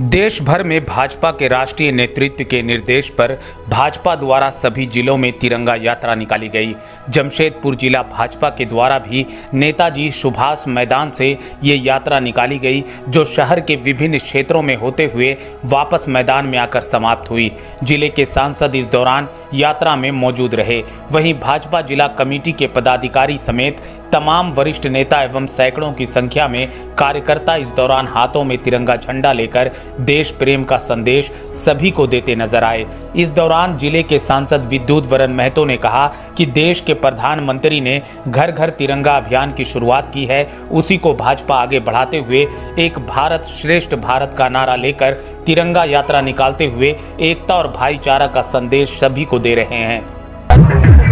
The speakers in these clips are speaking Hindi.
देश भर में भाजपा के राष्ट्रीय नेतृत्व के निर्देश पर भाजपा द्वारा सभी जिलों में तिरंगा यात्रा निकाली गई। जमशेदपुर जिला भाजपा के द्वारा भी नेताजी शुभाष मैदान से ये यात्रा निकाली गई, जो शहर के विभिन्न क्षेत्रों में होते हुए वापस मैदान में आकर समाप्त हुई। जिले के सांसद इस दौरान यात्रा में मौजूद रहे। वहीं भाजपा जिला कमेटी के पदाधिकारी समेत तमाम वरिष्ठ नेता एवं सैकड़ों की संख्या में कार्यकर्ता इस दौरान हाथों में तिरंगा झंडा लेकर देश प्रेम का संदेश सभी को देते नजर आए। इस दौरान जिले के सांसद विद्युत वरन महतो ने कहा कि देश के प्रधानमंत्री ने घर घर तिरंगा अभियान की शुरुआत की है, उसी को भाजपा आगे बढ़ाते हुए एक भारत श्रेष्ठ भारत का नारा लेकर तिरंगा यात्रा निकालते हुए एकता और भाईचारा का संदेश सभी को दे रहे हैं।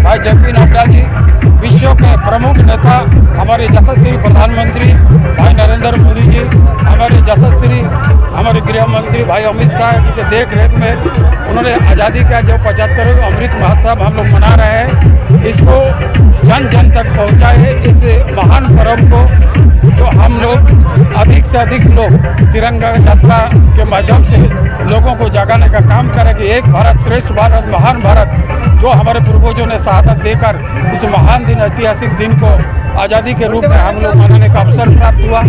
भाई जेपी नड्डा जी विश्व के प्रमुख नेता, हमारे यशस्वी प्रधानमंत्री भाई नरेंद्र मोदी जी, हमारे यशस्वी हमारे गृह मंत्री भाई अमित शाह जी के देख रेख में उन्होंने आज़ादी का जो 75वां अमृत महोत्सव हम लोग मना रहे हैं, इसको जन जन तक पहुँचाए। इस महान पर्व को जो हम लोग अधिक से अधिक लोग तिरंगा यात्रा के माध्यम से लोगों को जगाने का काम करें कि एक भारत श्रेष्ठ भारत, महान भारत जो हमारे पूर्वजों ने शहादत देकर इस महान दिन, ऐतिहासिक दिन को आज़ादी के रूप में हम लोग मनाने का अवसर प्राप्त हुआ।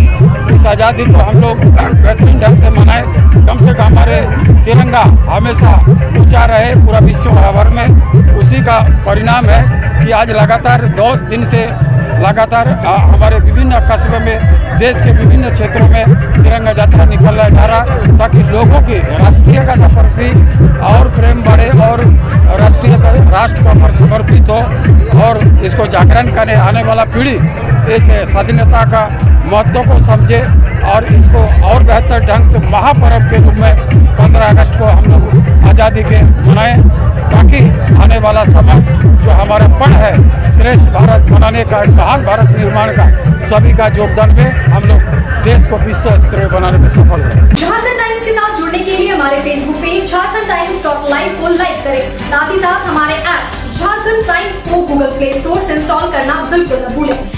इस आज़ादी को हम लोग बेहतरीन ढंग से मनाएं, कम से कम हमारे तिरंगा हमेशा ऊंचा रहे पूरा विश्व भर में। उसी का परिणाम है कि आज लगातार 10 दिन से लगातार हमारे विभिन्न कस्बे में, देश के विभिन्न क्षेत्रों में तिरंगा यात्रा निकाला जा रहा, ताकि लोगों के राष्ट्रीयता के प्रति और प्रेम बढ़े और राष्ट्रीयता राष्ट्र को समर्पित हो और इसको जागरण करने आने वाला पीढ़ी इस स्वाधीनता का महत्व को समझे और इसको और बेहतर ढंग से महापर्व के रूप में 15 अगस्त को हम लोग आज़ादी के मनाएं, ताकि आने वाला समय जो हमारा पण है श्रेष्ठ भारत बनाने का, महान भारत निर्माण का, सभी का योगदान में हम लोग देश को विश्व स्तरीय बनाने में सफल रहे। झारखंड टाइम्स के साथ जुड़ने के लिए हमारे फेसबुक पेज jharkhandtimes.live को लाइक करें। साथ ही साथ हमारे ऐप झारखंड टाइम्स को Google Play Store से इंस्टॉल करना बिल्कुल न भूलें।